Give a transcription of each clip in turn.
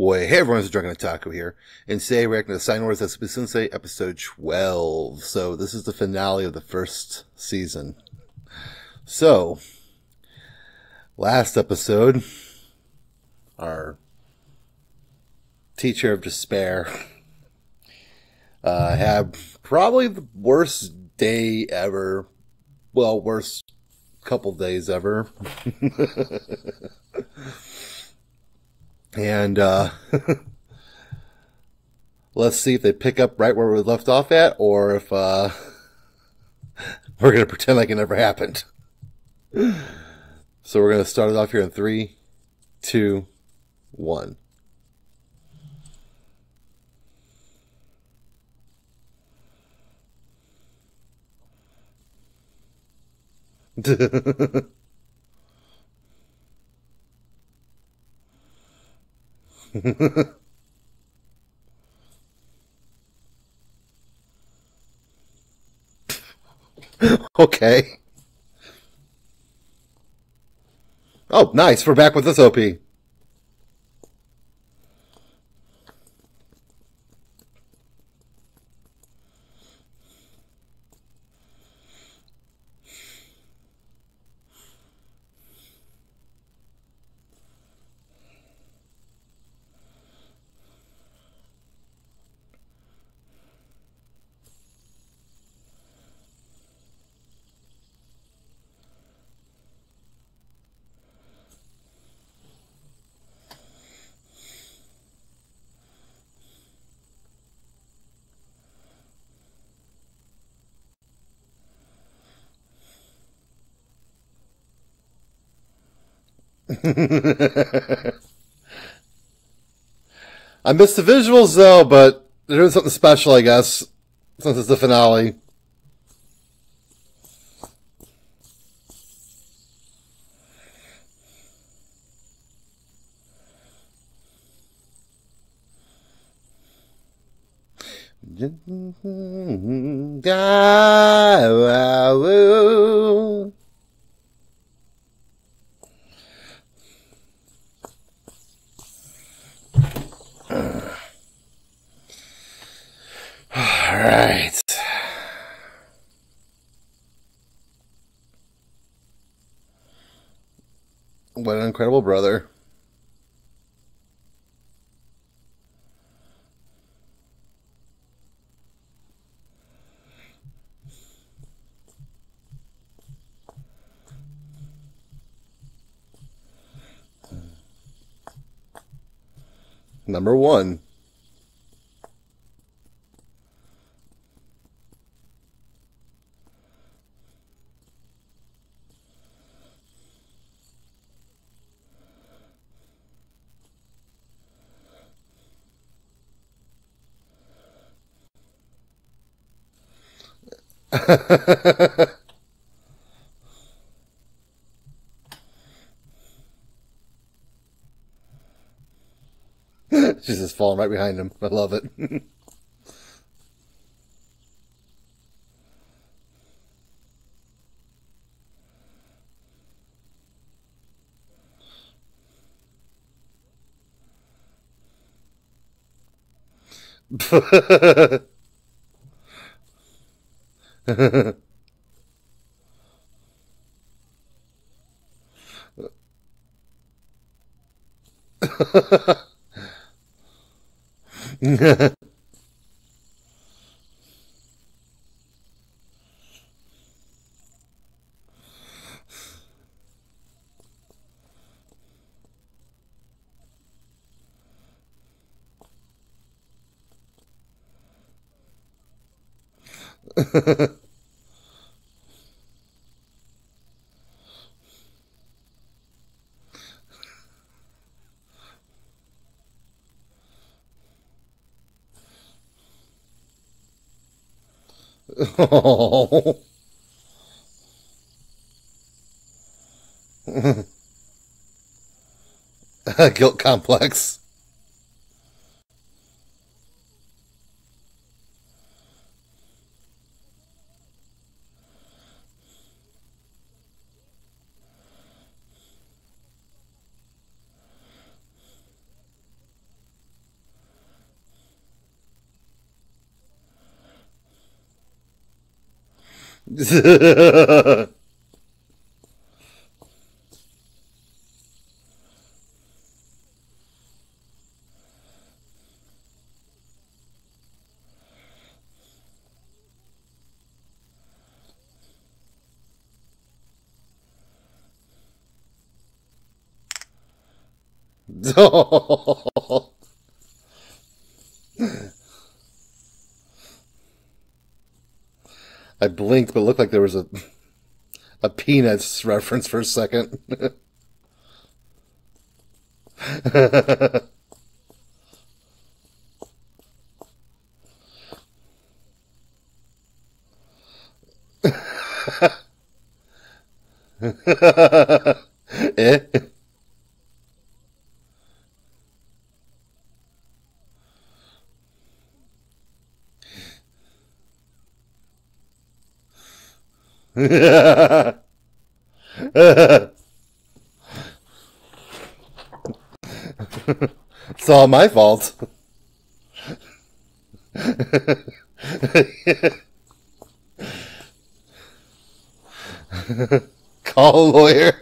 Well, hey everyone, it's The Drunken Otaku here, and today we're reacting to Sayonara Zetsubou Sensei episode 12. So this is the finale of the first season. So, last episode, our teacher of despair had probably the worst day ever. Well, worst couple days ever. And let's see if they pick up right where we left off at, or if we're going to pretend like it never happened. So we're going to start it off here in 3, 2, 1. Okay. Oh, nice. We're back with this OP. I missed the visuals though, but they're doing something special, I guess, since it's the finale. Alright. What an incredible brother. Number one. She's just falling right behind him. I love it. Oh. Guilt complex. I blinked, but it looked like there was a Peanuts reference for a second. Eh? It's all my fault. Call a lawyer.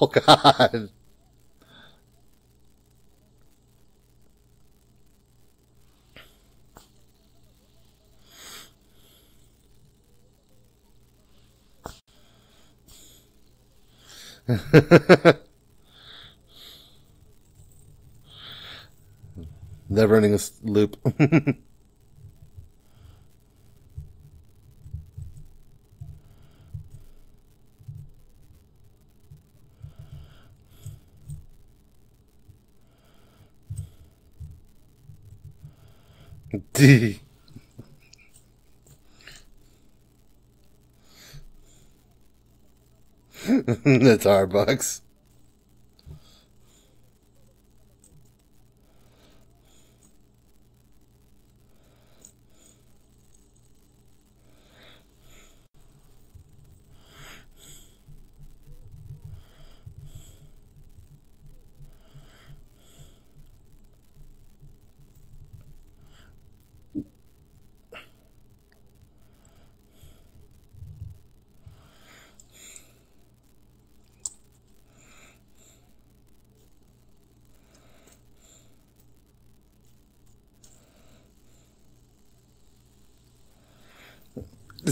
Oh, God. Never ending a loop. D. That's our bucks.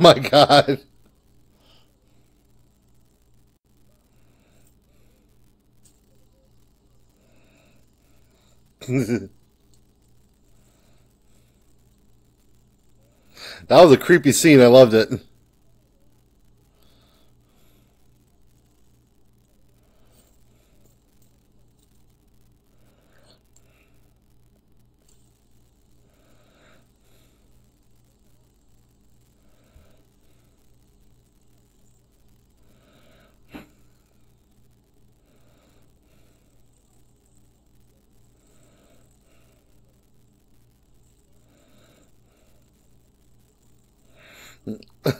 my God. That was a creepy scene. I loved it. I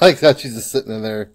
like how she's just sitting in there.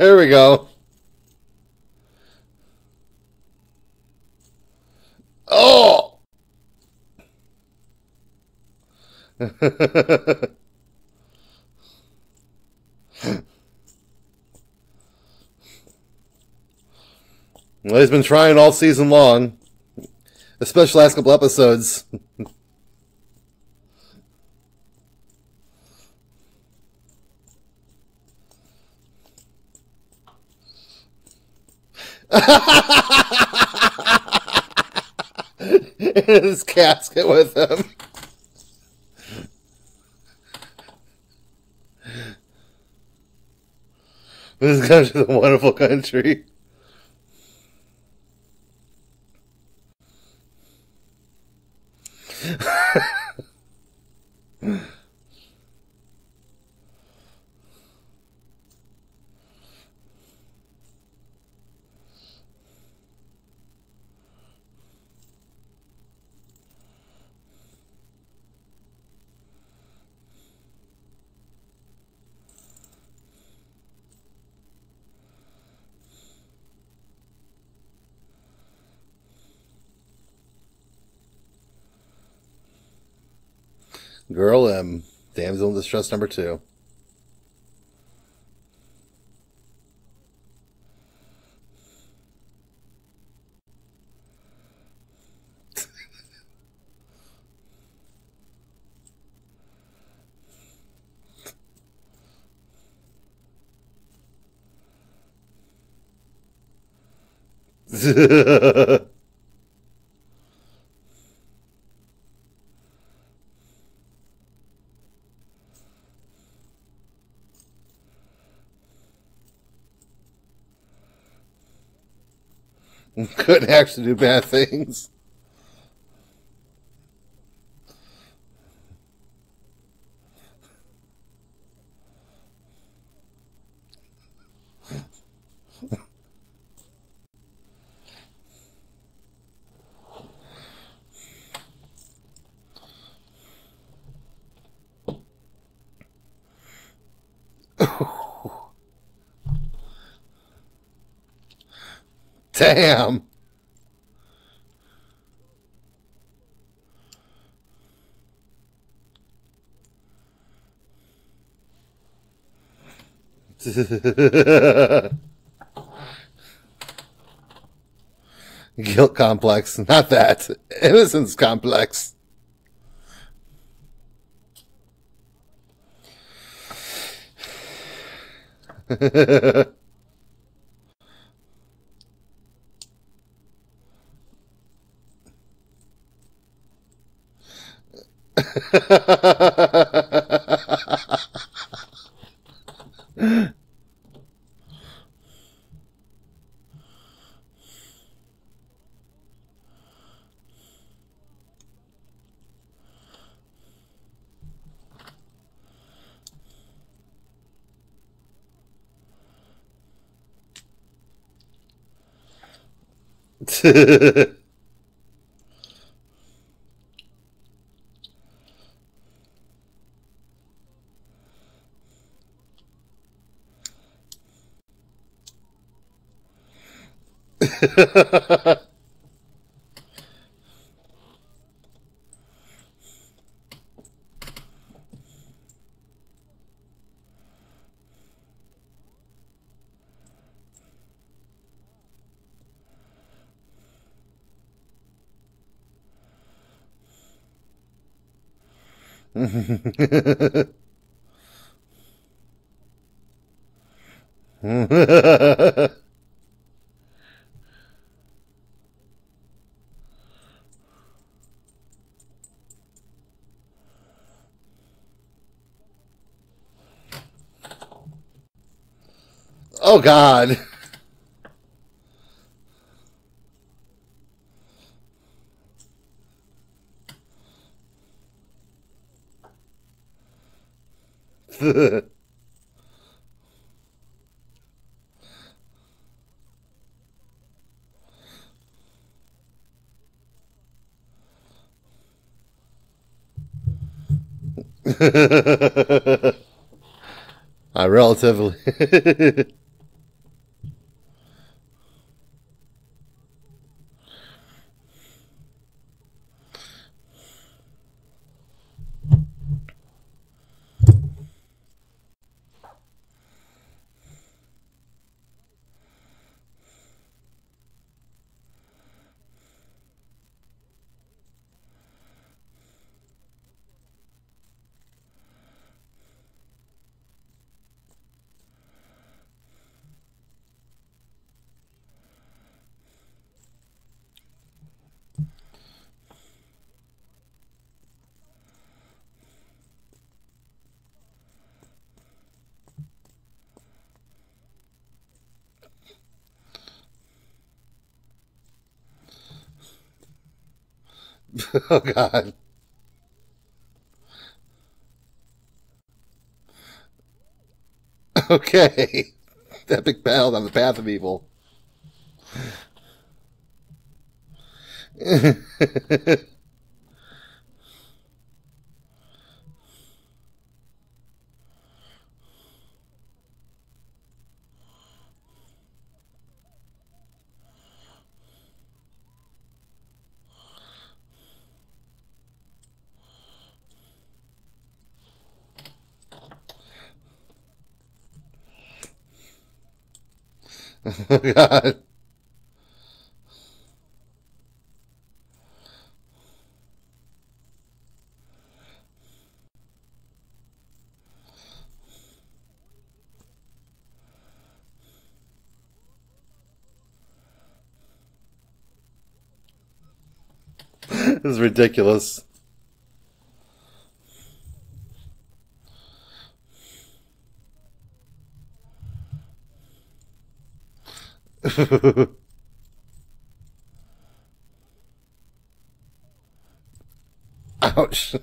Here we go. Oh. Well, he's been trying all season long, especially last couple episodes. In his casket with him. This country is a wonderful country. Girl M, damsel in distress number 2. Couldn't actually do bad things. Damn. Guilt complex, not that. Innocence complex. Oh, God. I relatively. Oh, God. Okay. Epic battle on the path of evil. Oh, God. This is ridiculous. Ouch.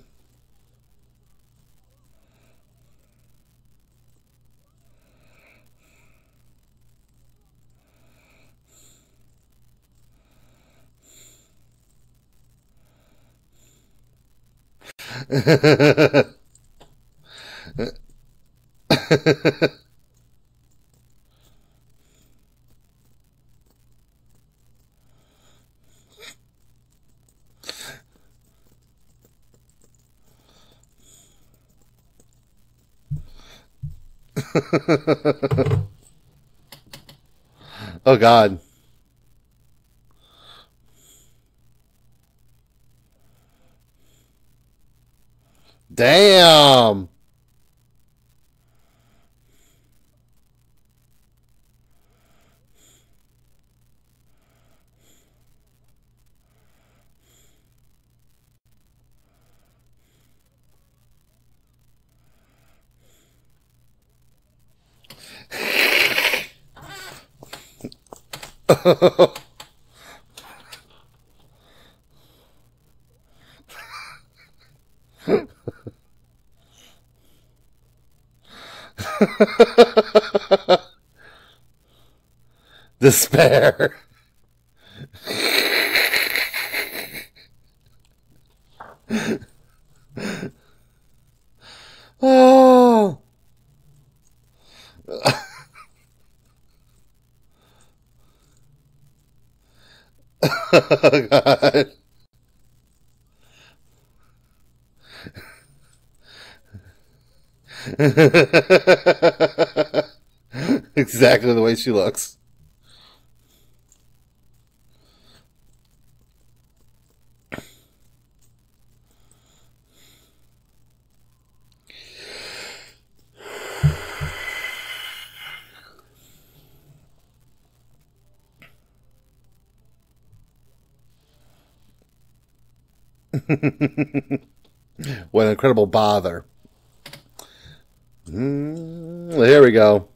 Oh, God. Damn. Despair. Oh. Oh, God. Exactly the way she looks. What an incredible bother. Here we go.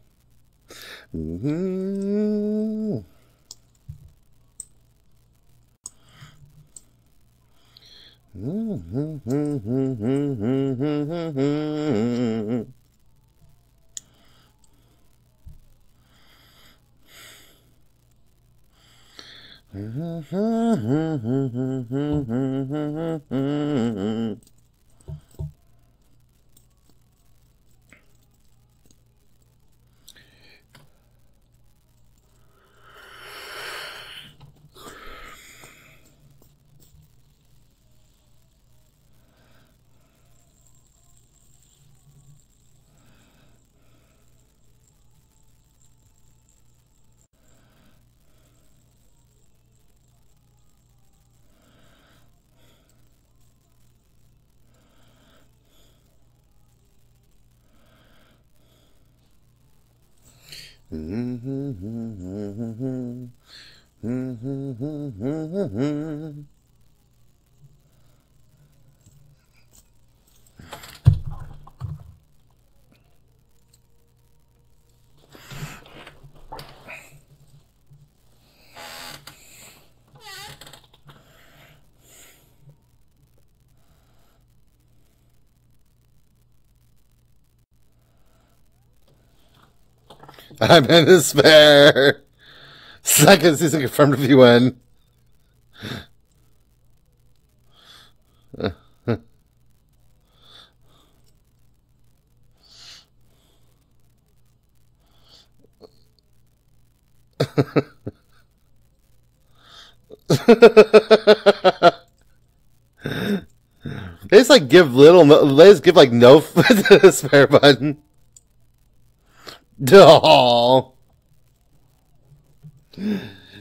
I'm in despair. Second season confirmed if you win. They just like give little. They just give like no to the spare button. Aww.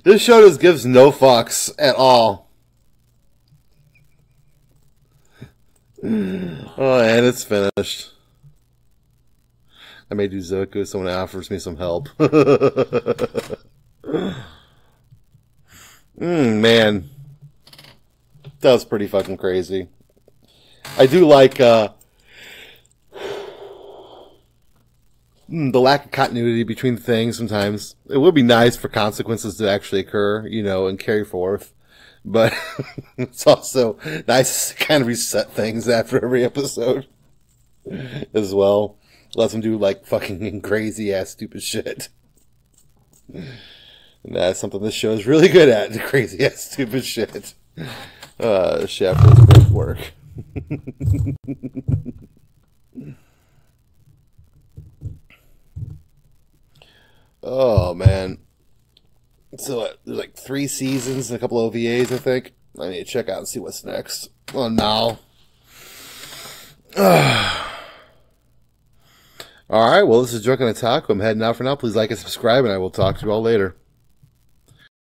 This show just gives no fucks at all. Oh, and it's finished. I may do Zoku if someone offers me some help. Man. That was pretty fucking crazy. I do like, the lack of continuity between things sometimes. It would be nice for consequences to actually occur, you know, and carry forth. But it's also nice to kind of reset things after every episode as well. Let them do, like, fucking crazy-ass stupid shit. And that's something this show is really good at, the crazy-ass stupid shit. Chef does great work. Oh, man. So, there's like 3 seasons and a couple OVAs, I think. I need to check out and see what's next. Oh, no. Alright, well, this is Drunken Otaku. I'm heading out for now. Please like and subscribe, and I will talk to you all later.